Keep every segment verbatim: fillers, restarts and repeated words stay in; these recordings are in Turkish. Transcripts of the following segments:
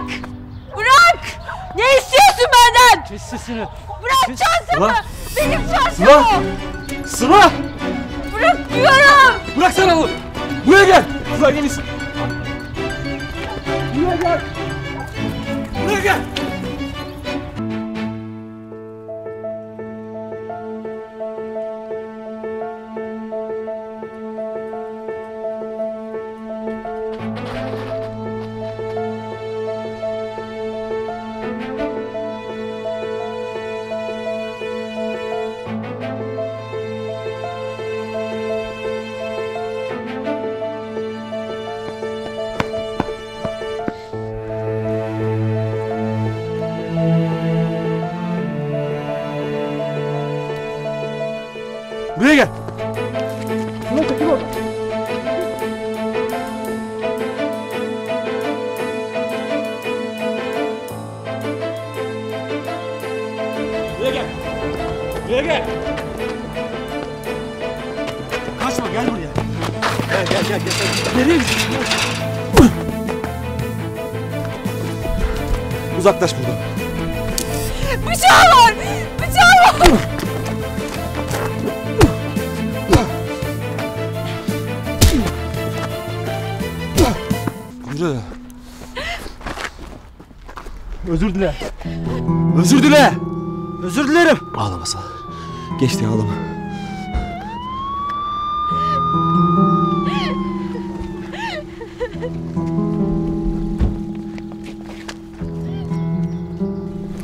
Bırak! Bırak! Ne istiyorsun benden? Kes sesini. Bırak Kes. çantamı! Ulan. Benim çantamı! Sıla! Sıla! Bırak diyorum! Bıraksana bunu! Buraya gel! Buraya gel! Buraya gel! Buraya gel! Buraya gel. Buraya çekil oradan. Buraya gel. Buraya gel. Kaçma, gel buraya. Gel gel gel. gel. Nereye gidiyorsun? Uzaklaş buradan. Bıçağı var. Bıçağı var. Özür dile. Özür dile. Özür dilerim. Ağlama Sıla. Geçti, ağlama.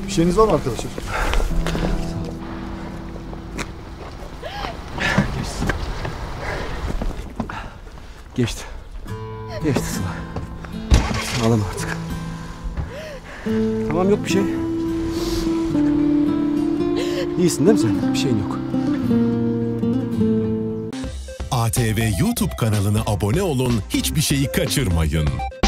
Bir şeyiniz var mı arkadaşım? Geçti. Geçti. Geçti Sıla. Ağlama artık. Tamam, yok bir şey. İyisin değil mi sen? Bir şeyin yok. A T V YouTube kanalına abone olun, hiçbir şeyi kaçırmayın.